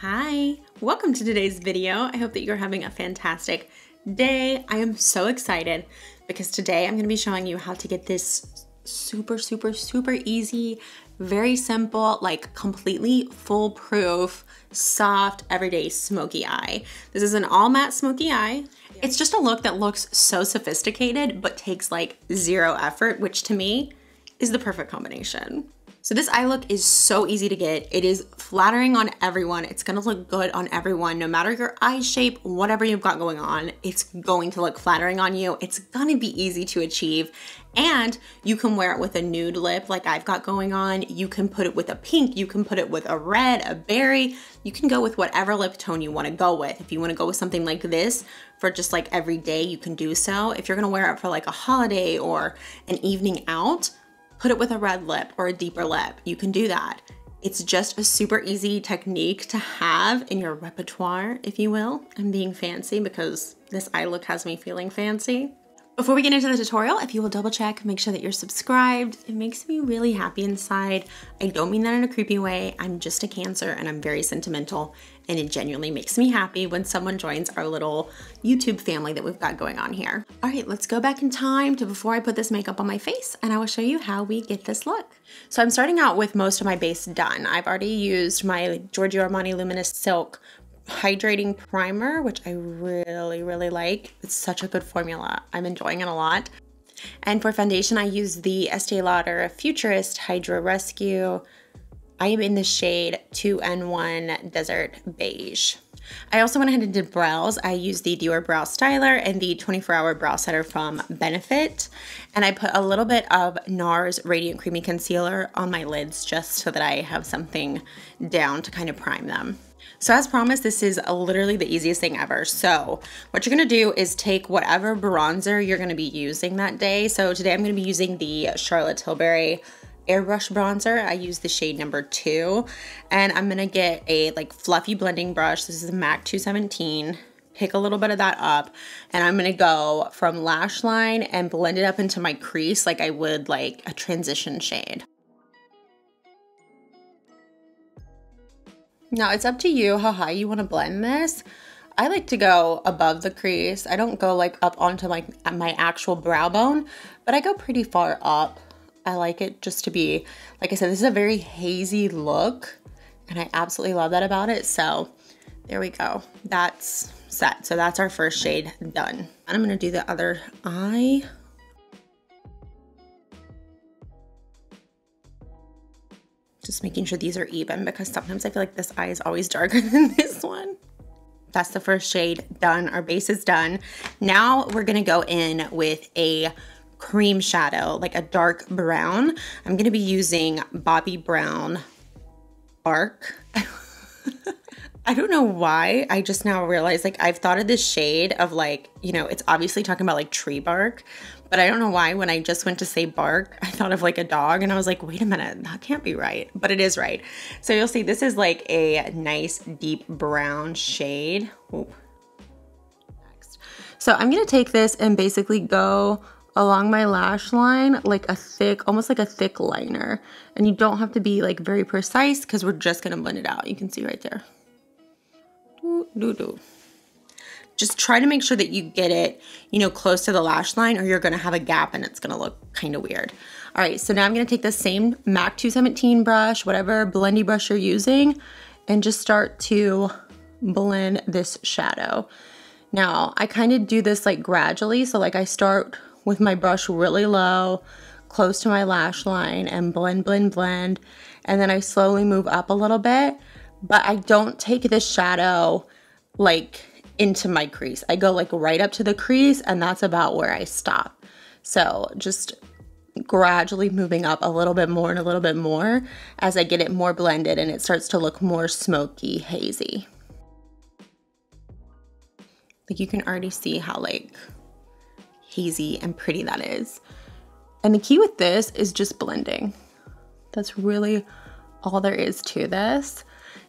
Hi, welcome to today's video. I hope that you're having a fantastic day. I am so excited because today I'm gonna be showing you how to get this super easy, very simple, like completely foolproof, soft, everyday smoky eye. This is an all matte smoky eye. It's just a look that looks so sophisticated, but takes like zero effort, which to me is the perfect combination. So this eye look is so easy to get. It is flattering on everyone. It's gonna look good on everyone. No matter your eye shape, whatever you've got going on, it's going to look flattering on you. It's gonna be easy to achieve. And you can wear it with a nude lip like I've got going on. You can put it with a pink, you can put it with a red, a berry. You can go with whatever lip tone you wanna go with. If you wanna go with something like this for just like every day, you can do so. If you're gonna wear it for like a holiday or an evening out, put it with a red lip or a deeper lip. You can do that. It's just a super easy technique to have in your repertoire, if you will. I'm being fancy because this eye look has me feeling fancy. Before we get into the tutorial, if you will double check, make sure that you're subscribed. It makes me really happy inside. I don't mean that in a creepy way. I'm just a Cancer and I'm very sentimental, and it genuinely makes me happy when someone joins our little YouTube family that we've got going on here. All right, let's go back in time to before I put this makeup on my face, and I will show you how we get this look. So I'm starting out with most of my base done. I've already used my Giorgio Armani Luminous Silk hydrating primer, which I really like. It's such a good formula. I'm enjoying it a lot. And for foundation, I use the Estée Lauder Futurist Hydro Rescue. I am in the shade 2N1 Desert Beige. I also went ahead and did brows. I used the Dior Brow Styler and the 24-hour brow setter from Benefit. And I put a little bit of NARS Radiant Creamy Concealer on my lids just so that I have something down to kind of prime them. So as promised, this is literally the easiest thing ever. So what you're gonna do is take whatever bronzer you're gonna be using that day. So today I'm gonna be using the Charlotte Tilbury Airbrush Bronzer. I use the shade number 2, and I'm gonna get a like fluffy blending brush. This is a MAC 217. Pick a little bit of that up, and I'm gonna go from lash line and blend it up into my crease like I would like a transition shade. Now it's up to you how high you want to blend this. I like to go above the crease. I don't go like up onto like my actual brow bone, but I go pretty far up. I like it just to be, like I said, this is a very hazy look, and I absolutely love that about it. So there we go, that's set. So that's our first shade done. And I'm gonna do the other eye. Just making sure these are even because sometimes I feel like this eye is always darker than this one. That's the first shade done. Our base is done. Now we're gonna go in with a cream shadow, like a dark brown. I'm gonna be using Bobbi Brown Bark. I don't know why, I just now realized like I've thought of this shade of like, you know, it's obviously talking about like tree bark, but I don't know why when I just went to say bark, I thought of like a dog, and I was like, wait a minute, that can't be right, but it is right. So you'll see this is like a nice deep brown shade. Ooh. Next. So I'm gonna take this and basically go along my lash line like a thick, almost like a thick liner. And you don't have to be like very precise because we're just gonna blend it out. You can see right there. Just try to make sure that you get it, you know, close to the lash line, or you're gonna have a gap and it's gonna look kind of weird. All right, so now I'm gonna take the same MAC 217 brush, whatever blendy brush you're using, and just start to blend this shadow. Now, I kind of do this like gradually. So like I start with my brush really low, close to my lash line, and blend. And then I slowly move up a little bit, but I don't take this shadow like into my crease. I go like right up to the crease, and that's about where I stop. So just gradually moving up a little bit more and a little bit more as I get it more blended and it starts to look more smoky, hazy. Like you can already see how like hazy and pretty that is. And the key with this is just blending. That's really all there is to this.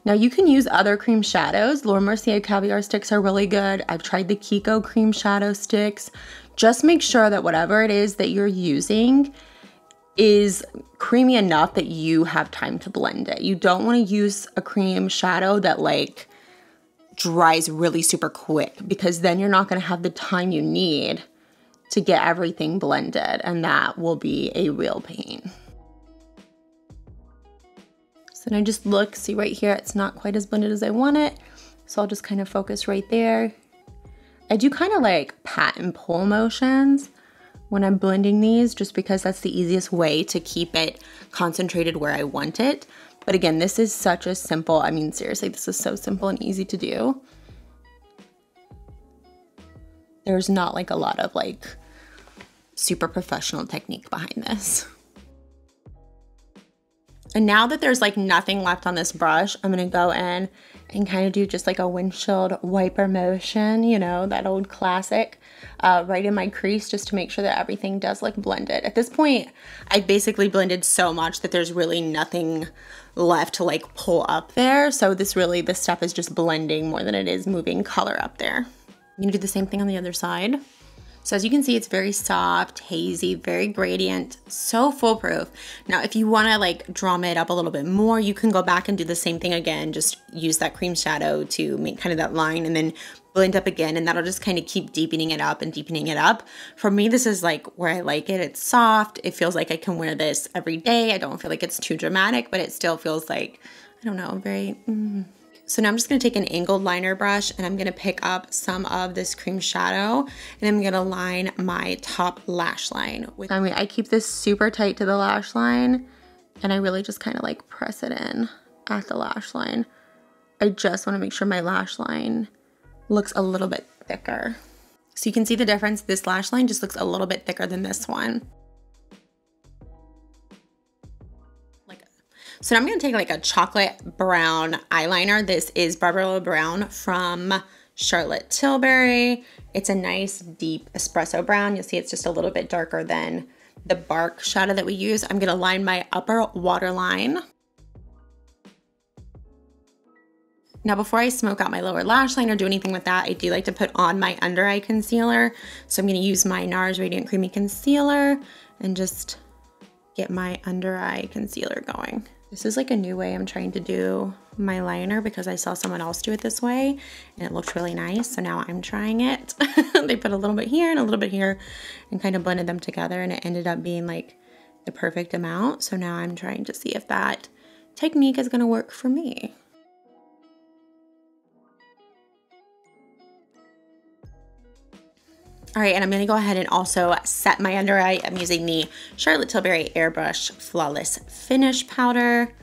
Now you can use other cream shadows. Laura Mercier caviar sticks are really good. I've tried the Kiko cream shadow sticks. Just make sure that whatever it is that you're using is creamy enough that you have time to blend it. You don't want to use a cream shadow that like dries really super quick, because then you're not going to have the time you need to get everything blended, and that will be a real pain. So now just look, see right here, it's not quite as blended as I want it. So I'll just kind of focus right there. I do kind of like pat and pull motions when I'm blending these, just because that's the easiest way to keep it concentrated where I want it. But again, this is such a simple, I mean, seriously, this is so simple and easy to do. There's not like a lot of like super professional technique behind this. And now that there's like nothing left on this brush, I'm gonna go in and kind of do just like a windshield wiper motion, you know, that old classic, right in my crease, just to make sure that everything does like blend it. At this point, I basically blended so much that there's really nothing left to like pull up there. So this step is just blending more than it is moving color up there. I'm gonna do the same thing on the other side. So as you can see, it's very soft, hazy, very gradient, so foolproof. Now, if you wanna like drum it up a little bit more, you can go back and do the same thing again, just use that cream shadow to make kind of that line and then blend up again, and that'll just kind of keep deepening it up and deepening it up. For me, this is like where I like it. It's soft, it feels like I can wear this every day. I don't feel like it's too dramatic, but it still feels like, I don't know, very, So now I'm just gonna take an angled liner brush and I'm gonna pick up some of this cream shadow and I'm gonna line my top lash line. I mean, I keep this super tight to the lash line and I really just kind of like press it in at the lash line. I just wanna make sure my lash line looks a little bit thicker. So you can see the difference. This lash line just looks a little bit thicker than this one. So now I'm gonna take like a chocolate brown eyeliner. This is Barbarella Brown from Charlotte Tilbury. It's a nice deep espresso brown. You'll see it's just a little bit darker than the Bark shadow that we use. I'm gonna line my upper waterline. Now, before I smoke out my lower lash line or do anything with that, I do like to put on my under eye concealer. So I'm gonna use my NARS Radiant Creamy Concealer and just get my under eye concealer going. This is like a new way I'm trying to do my liner because I saw someone else do it this way and it looked really nice. So now I'm trying it. They put a little bit here and a little bit here and kind of blended them together and it ended up being like the perfect amount. So now I'm trying to see if that technique is gonna work for me. All right, and I'm gonna go ahead and also set my under eye. I'm using the Charlotte Tilbury Airbrush Flawless Finish Powder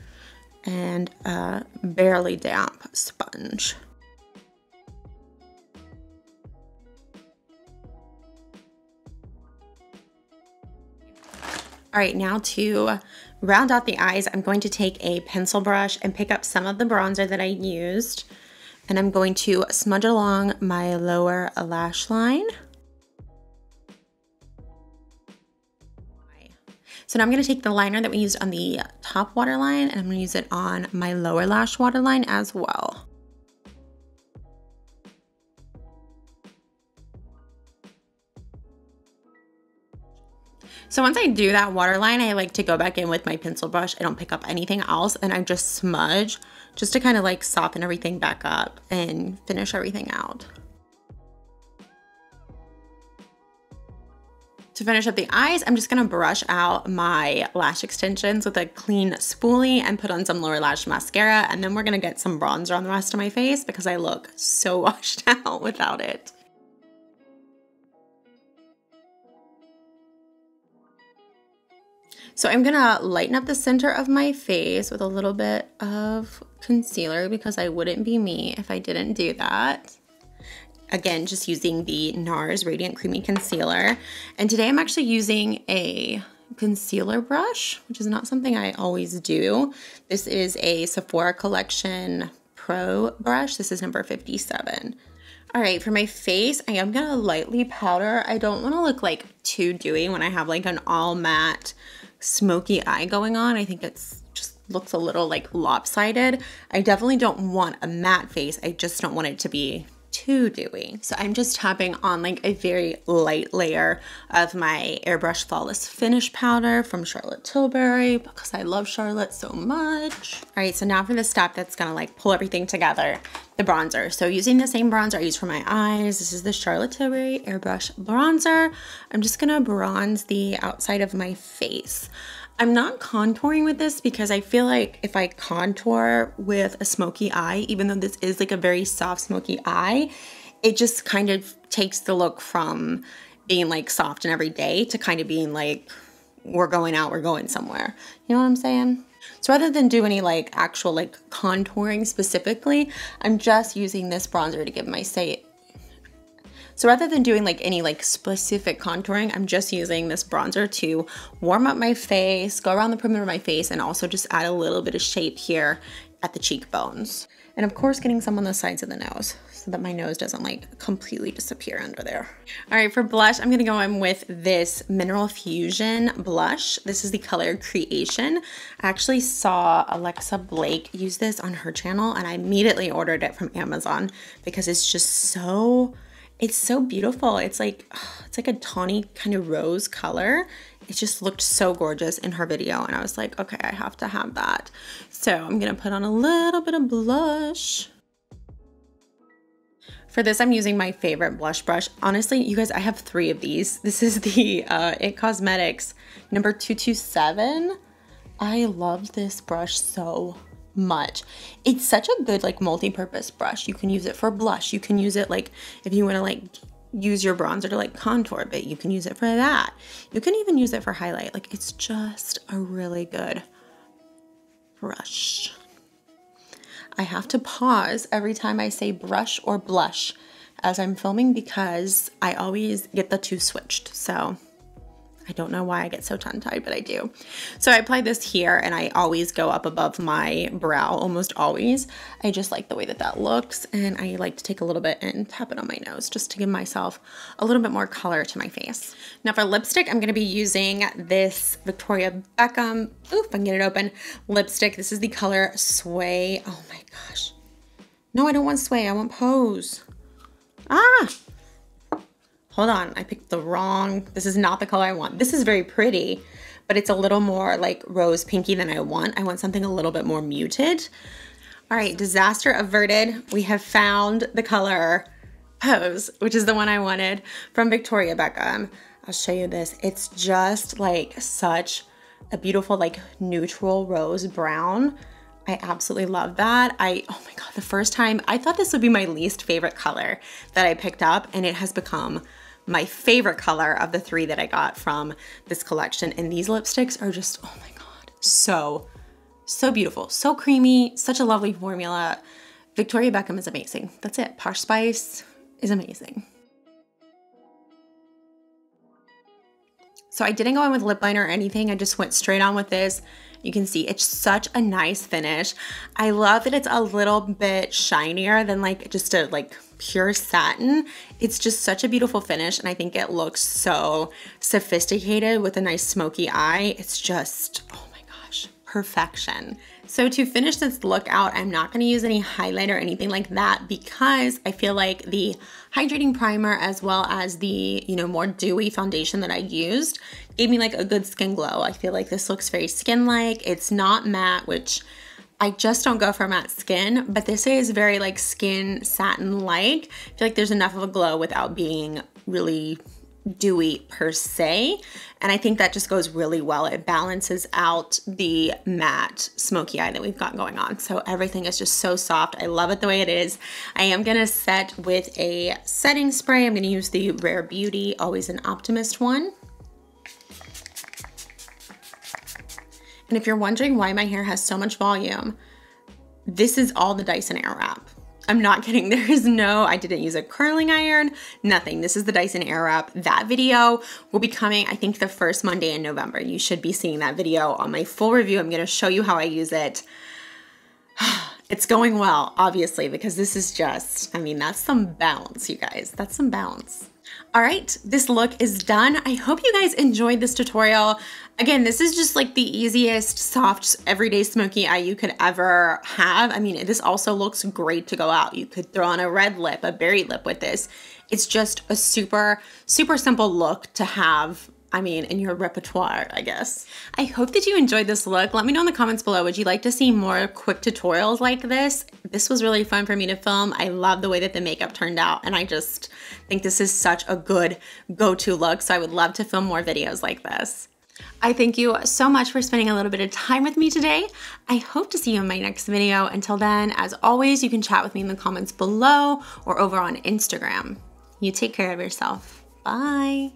and a barely damp sponge. All right, now to round out the eyes, I'm going to take a pencil brush and pick up some of the bronzer that I used, and I'm going to smudge along my lower lash line. So now I'm gonna take the liner that we used on the top waterline and I'm gonna use it on my lower lash waterline as well. So once I do that waterline, I like to go back in with my pencil brush. I don't pick up anything else and I just smudge just to kind of like soften everything back up and finish everything out. To finish up the eyes, I'm just gonna brush out my lash extensions with a clean spoolie and put on some lower lash mascara, and then we're gonna get some bronzer on the rest of my face because I look so washed out without it. So I'm gonna lighten up the center of my face with a little bit of concealer because I wouldn't be me if I didn't do that. Again, just using the NARS Radiant Creamy Concealer. And today I'm actually using a concealer brush, which is not something I always do. This is a Sephora Collection Pro brush. This is number 57. All right, for my face, I am gonna lightly powder. I don't wanna look like too dewy when I have like an all matte smoky eye going on. I think it's just looks a little like lopsided. I definitely don't want a matte face. I just don't want it to be too dewy. So I'm just tapping on like a very light layer of my Airbrush Flawless Finish Powder from Charlotte Tilbury because I love Charlotte so much. All right, so now for the step that's gonna like pull everything together, the bronzer. So using the same bronzer I use for my eyes, this is the Charlotte Tilbury Airbrush Bronzer. I'm just gonna bronze the outside of my face. I'm not contouring with this because I feel like if I contour with a smoky eye, even though this is like a very soft smoky eye, it just kind of takes the look from being like soft and everyday to kind of being like, we're going out, we're going somewhere. You know what I'm saying? So rather than do any like actual like contouring specifically, I'm just using this bronzer to give my say. So rather than doing like any like specific contouring, I'm just using this bronzer to warm up my face, go around the perimeter of my face, and also just add a little bit of shape here at the cheekbones. And of course getting some on the sides of the nose so that my nose doesn't like completely disappear under there. All right, for blush, I'm gonna go in with this Mineral Fusion blush. This is the color Creation. I actually saw Alexa Blake use this on her channel and I immediately ordered it from Amazon because it's just so, it's so beautiful. It's like a tawny kind of rose color. It just looked so gorgeous in her video and I was like, okay, I have to have that. So I'm gonna put on a little bit of blush. For this, I'm using my favorite blush brush. Honestly, you guys, I have 3 of these. This is the It Cosmetics number 227. I love this brush so much. It's such a good like multi-purpose brush. You can use it for blush, you can use it like if you want to like use your bronzer to like contour a bit, you can use it for that. You can even use it for highlight. Like it's just a really good brush. I have to pause every time I say brush or blush as I'm filming because I always get the 2 switched. So I don't know why I get so tongue-tied, but I do. So I apply this here and I always go up above my brow, almost always. I just like the way that that looks and I like to take a little bit and tap it on my nose just to give myself a little bit more color to my face. Now for lipstick, I'm gonna be using this Victoria Beckham, oof, I can get it open, lipstick. This is the color Sway, oh my gosh. No, I don't want Sway, I want Pose. Ah! Hold on, I picked the wrong, this is not the color I want. This is very pretty, but it's a little more like rose pinky than I want. I want something a little bit more muted. All right, disaster averted. We have found the color Pose, which is the one I wanted from Victoria Beckham. I'll show you this. It's just like such a beautiful like neutral rose brown. I absolutely love that. Oh my God, the first time, I thought this would be my least favorite color that I picked up and it has become my favorite color of the 3 that I got from this collection. And these lipsticks are just, oh my God, so beautiful, so creamy, such a lovely formula. Victoria Beckham is amazing. That's it, Posh Spice is amazing. So I didn't go in with lip liner or anything. I just went straight on with this. You can see it's such a nice finish. I love that it's a little bit shinier than like just a like pure satin. It's just such a beautiful finish and I think it looks so sophisticated with a nice smoky eye. It's just, oh my gosh, perfection. So to finish this look out, I'm not gonna use any highlighter or anything like that because I feel like the hydrating primer as well as the, you know, more dewy foundation that I used gave me like a good skin glow. I feel like this looks very skin-like. It's not matte, which I just don't go for matte skin, but this is very like skin satin-like. I feel like there's enough of a glow without being really dewy per se, and I think that just goes really well. It balances out the matte smoky eye that we've got going on. So everything is just so soft. I love it the way it is. I am gonna set with a setting spray. I'm gonna use the Rare Beauty Always an Optimist one. And if you're wondering why my hair has so much volume, this is all the Dyson Airwrap. I'm not kidding, there is no, I didn't use a curling iron, nothing. This is the Dyson Airwrap. That video will be coming, I think the first Monday in November. You should be seeing that video on my full review. I'm gonna show you how I use it. It's going well, obviously, because this is just, I mean, that's some bounce, you guys, that's some bounce. All right, this look is done. I hope you guys enjoyed this tutorial. Again, this is just like the easiest, soft, everyday smoky eye you could ever have. I mean, this also looks great to go out. You could throw on a red lip, a berry lip with this. It's just a super, super simple look to have, I mean, in your repertoire, I guess. I hope that you enjoyed this look. Let me know in the comments below, would you like to see more quick tutorials like this? This was really fun for me to film. I love the way that the makeup turned out, and I just think this is such a good go-to look, so I would love to film more videos like this. I thank you so much for spending a little bit of time with me today. I hope to see you in my next video. Until then, as always, you can chat with me in the comments below or over on Instagram. You take care of yourself. Bye.